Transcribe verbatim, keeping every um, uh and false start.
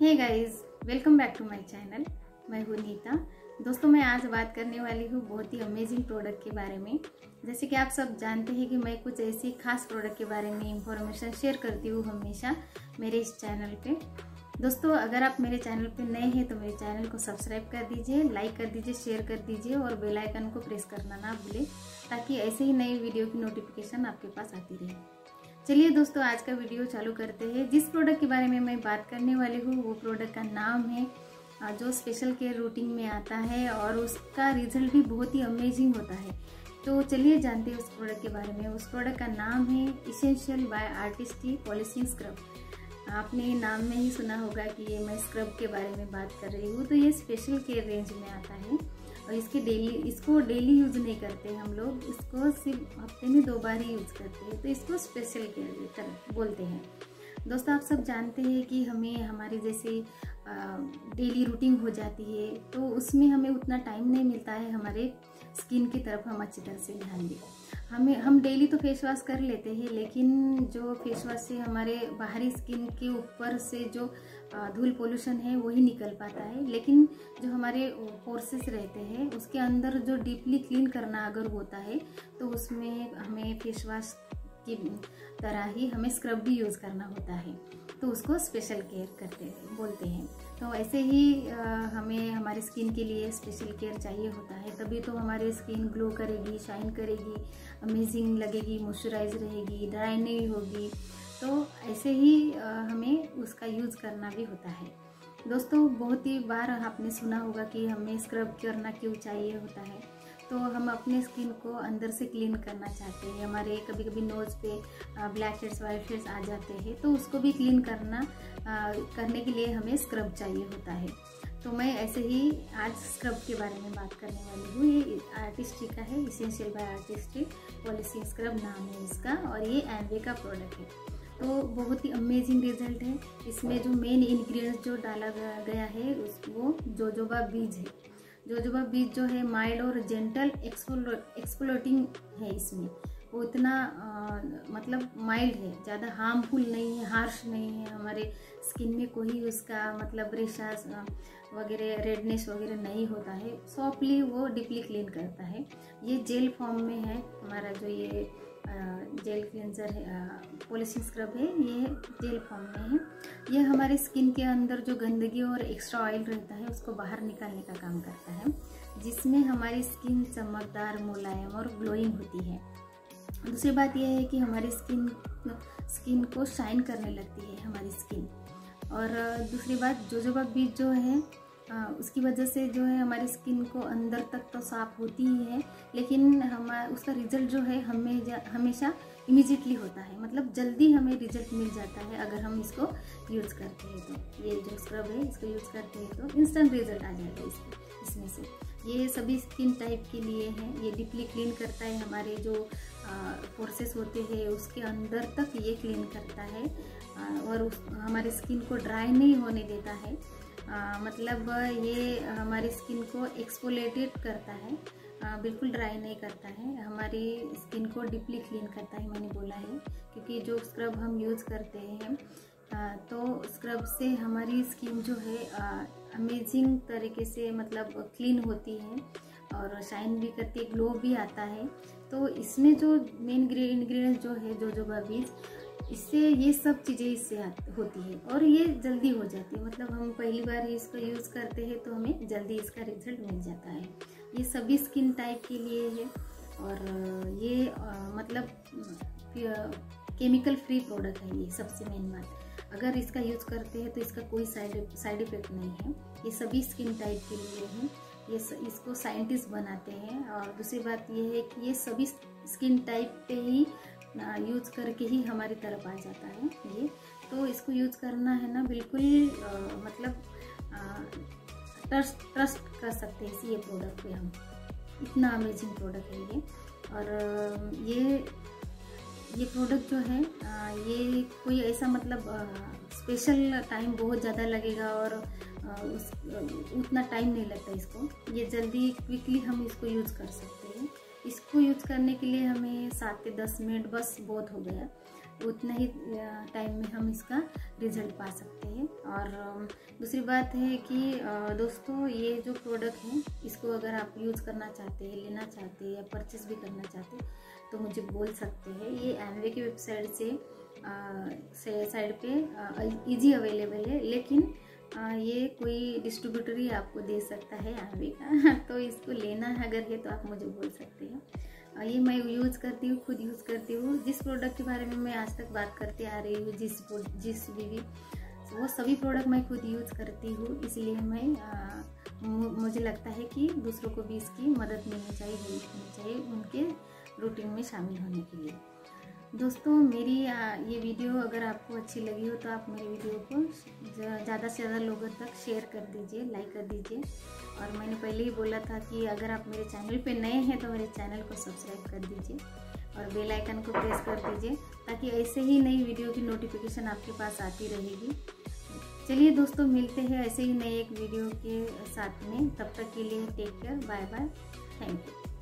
Hey guys, welcome back to my channel. मैं हूँ नीता। दोस्तों, मैं आज बात करने वाली हूँ बहुत ही अमेजिंग प्रोडक्ट के बारे में। जैसे कि आप सब जानते हैं कि मैं कुछ ऐसी खास प्रोडक्ट के बारे में इंफॉर्मेशन शेयर करती हूँ हमेशा मेरे इस चैनल पे। दोस्तों, अगर आप मेरे चैनल पे नए हैं तो मेरे चैनल को सब्सक्राइब कर दीजिए, लाइक कर दीजिए, शेयर कर दीजिए और बेल आइकन को प्रेस करना ना भूलें, ताकि ऐसे ही नई वीडियो की नोटिफिकेशन आपके पास आती रहे। चलिए दोस्तों, आज का वीडियो चालू करते हैं। जिस प्रोडक्ट के बारे में मैं बात करने वाली हूँ वो प्रोडक्ट का नाम है जो स्पेशल केयर रूटीन में आता है और उसका रिजल्ट भी बहुत ही अमेजिंग होता है। तो चलिए जानते हैं उस प्रोडक्ट के बारे में। उस प्रोडक्ट का नाम है essential by Artistry polishing scrub. आपने नाम में ही सुना होगा कि ये मैं स्क्रब के बारे में बात कर रही हूँ। तो ये स्पेशल केयर रेंज में आता है और इसके डेली इसको डेली यूज़ नहीं करते हम लोग, इसको सिर्फ हफ्ते में दो बार ही यूज़ करते हैं। तो इसको स्पेशल केयर कर बोलते हैं। दोस्तों, आप सब जानते हैं कि हमें हमारे जैसे डेली रूटीन हो जाती है तो उसमें हमें उतना टाइम नहीं मिलता है हमारे स्किन की तरफ हम अच्छी तरह से ध्यान दें। हमें हम डेली तो फेस वॉश कर लेते हैं, लेकिन जो फेस वॉश से हमारे बाहरी स्किन के ऊपर से जो धूल पोल्यूशन है वही निकल पाता है। लेकिन जो हमारे पोर्सेस रहते हैं उसके अंदर जो डीपली क्लीन करना अगर होता है तो उसमें हमें फेस वॉश की तरह ही हमें स्क्रब भी यूज़ करना होता है। तो उसको स्पेशल केयर करते बोलते हैं। तो ऐसे ही हमें हमारे स्किन के लिए स्पेशल केयर चाहिए होता है, तभी तो हमारी स्किन ग्लो करेगी, शाइन करेगी, अमेजिंग लगेगी, मॉइस्चराइज रहेगी, ड्राई नहीं होगी। तो ऐसे ही हमें उसका यूज़ करना भी होता है। दोस्तों, बहुत ही बार आपने सुना होगा कि हमें स्क्रब करना क्यों चाहिए होता है। तो हम अपने स्किन को अंदर से क्लीन करना चाहते हैं। हमारे कभी कभी नोज़ पे ब्लैक हेड्स, वाइट हेड्स आ जाते हैं, तो उसको भी क्लीन करना आ, करने के लिए हमें स्क्रब चाहिए होता है। तो मैं ऐसे ही आज स्क्रब के बारे में बात करने वाली हूँ। ये आर्टिस्ट्री का है, essential by Artistry polishing scrub नाम है इसका और ये एमवे का प्रोडक्ट है। तो बहुत ही अमेजिंग रिजल्ट है। इसमें जो मेन इंग्रेडिएंट्स जो डाला गया है उस वो जोजोबा बीज है। जोजोबा बीज जो है माइल्ड और जेंटल एक्सफोलेटिंग है। इसमें वो इतना आ, मतलब माइल्ड है, ज़्यादा हार्मफुल नहीं है, हार्श नहीं है। हमारे स्किन में कोई उसका मतलब रेशास वगैरह, रेडनेस वगैरह नहीं होता है। सॉफ्टली वो डीपली क्लीन करता है। ये जेल फॉर्म में है। हमारा जो ये जेल क्लींजर है, पॉलिशिंग स्क्रब है, ये जेल फॉर्म में है। ये हमारे स्किन के अंदर जो गंदगी और एक्स्ट्रा ऑयल रहता है उसको बाहर निकालने का काम करता है, जिसमें हमारी स्किन चमकदार, मुलायम और ग्लोइंग होती है। दूसरी बात यह है कि हमारी स्किन स्किन को शाइन करने लगती है हमारी स्किन। और दूसरी बात, जोजोबा बीज जो है आ, उसकी वजह से जो है हमारी स्किन को अंदर तक तो साफ होती ही है, लेकिन हमारा उसका रिज़ल्ट जो है हमें हमेशा इमीजिएटली होता है। मतलब जल्दी हमें रिजल्ट मिल जाता है अगर हम इसको यूज़ करते हैं। तो ये जो स्क्रब है इसको यूज़ करते हैं तो इंस्टेंट रिजल्ट आ जाएगा इसमें इसमें से। ये सभी स्किन टाइप के लिए है। ये डीपली क्लीन करता है हमारे जो पोर्सेस होते हैं उसके अंदर तक ये क्लीन करता है आ, और उस, हमारे स्किन को ड्राई नहीं होने देता है। आ, मतलब ये हमारी स्किन को एक्सफोलेटेड करता है, आ, बिल्कुल ड्राई नहीं करता है, हमारी स्किन को डीपली क्लीन करता है मैंने बोला है। क्योंकि जो स्क्रब हम यूज़ करते हैं आ, तो स्क्रब से हमारी स्किन जो है आ, अमेजिंग तरीके से मतलब क्लीन होती है और शाइन भी करती है, ग्लो भी आता है। तो इसमें जो मेन इंग्रेडिएंट जो है जोजोबा बीज, इससे ये सब चीज़ें इससे होती है और ये जल्दी हो जाती है। मतलब हम पहली बार इसको यूज़ करते हैं तो हमें जल्दी इसका रिजल्ट मिल जाता है। ये सभी स्किन टाइप के लिए है और ये मतलब केमिकल फ्री प्रोडक्ट है। ये सबसे मेन बात, अगर इसका यूज़ करते हैं तो इसका कोई साइड साइड इफ़ेक्ट नहीं है। ये सभी स्किन टाइप के लिए है। ये स, इसको साइंटिस्ट बनाते हैं। और दूसरी बात ये है कि ये सभी स्किन टाइप पे ही यूज़ करके ही हमारी तरफ आ जाता है ये। तो इसको यूज़ करना है ना, बिल्कुल आ, मतलब ट्रस्ट ट्रस्ट कर सकते हैं इस ये प्रोडक्ट पे हम। इतना अमेजिंग प्रोडक्ट है ये। और ये ये प्रोडक्ट जो है आ, ये कोई ऐसा मतलब आ, स्पेशल टाइम बहुत ज़्यादा लगेगा और आ, उस उतना टाइम नहीं लगता इसको। ये जल्दी क्विकली हम इसको यूज़ कर सकते हैं। इसको यूज़ करने के लिए हमें सात से दस मिनट बस बहुत हो गया। उतना ही टाइम में हम इसका रिजल्ट पा सकते हैं। और दूसरी बात है कि दोस्तों ये जो प्रोडक्ट है इसको अगर आप यूज़ करना चाहते हैं, लेना चाहते हैं या परचेज़ भी करना चाहते हैं तो मुझे बोल सकते हैं। ये एमवे की वेबसाइट से साइड पे इजी अवेलेबल है, लेकिन आ, ये कोई डिस्ट्रीब्यूटर ही आपको दे सकता है एमवे का, तो इसको लेना है अगर है तो आप मुझे बोल सकते हैं। ये मैं यूज़ करती हूँ, खुद यूज़ करती हूँ। जिस प्रोडक्ट के बारे में मैं आज तक बात करती आ रही हूँ, जिस जिस भी, भी वो सभी प्रोडक्ट मैं खुद यूज़ करती हूँ, इसलिए मैं आ, मुझे लगता है कि दूसरों को भी इसकी मदद मिलनी चाहिए, हेल्प मिलनी चाहिए उनके रूटीन में शामिल होने के लिए। दोस्तों मेरी आ, ये वीडियो अगर आपको अच्छी लगी हो तो आप मेरी वीडियो को ज़्यादा से ज़्यादा लोगों तक शेयर कर दीजिए, लाइक कर दीजिए। और मैंने पहले ही बोला था कि अगर आप मेरे चैनल पे नए हैं तो मेरे चैनल को सब्सक्राइब कर दीजिए और बेल आइकन को प्रेस कर दीजिए, ताकि ऐसे ही नई वीडियो की नोटिफिकेशन आपके पास आती रहेगी। चलिए दोस्तों, मिलते हैं ऐसे ही नए एक वीडियो के साथ में। तब तक के लिए take care, bye bye, thank you.